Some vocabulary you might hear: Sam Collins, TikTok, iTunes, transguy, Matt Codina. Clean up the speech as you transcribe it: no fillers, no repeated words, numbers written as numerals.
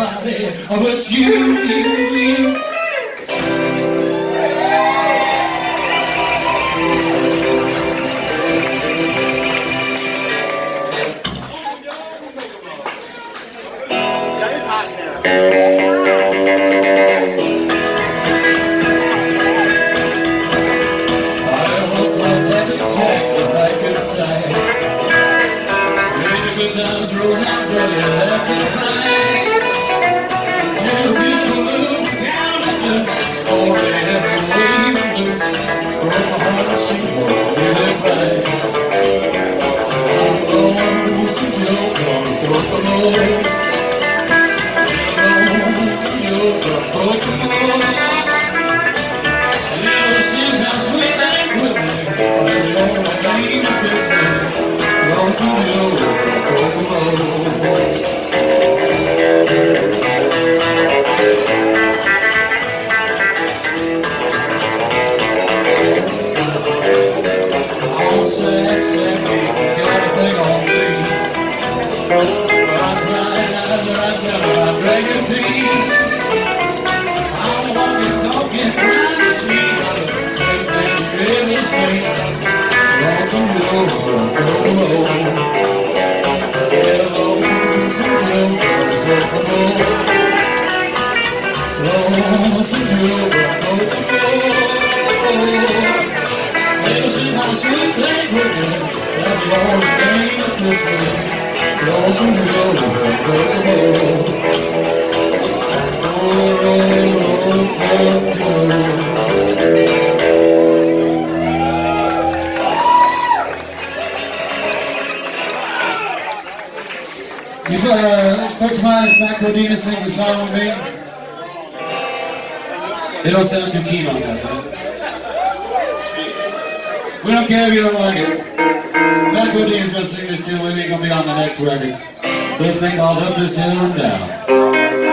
nobody but you. You've folks mind Matt Codina sings a song with me? They don't sound too keen on that, man. We don't care if you don't like it. Matt Codina's gonna sing this tune with me, gonna be on the next record. We'll think all up this hill and down.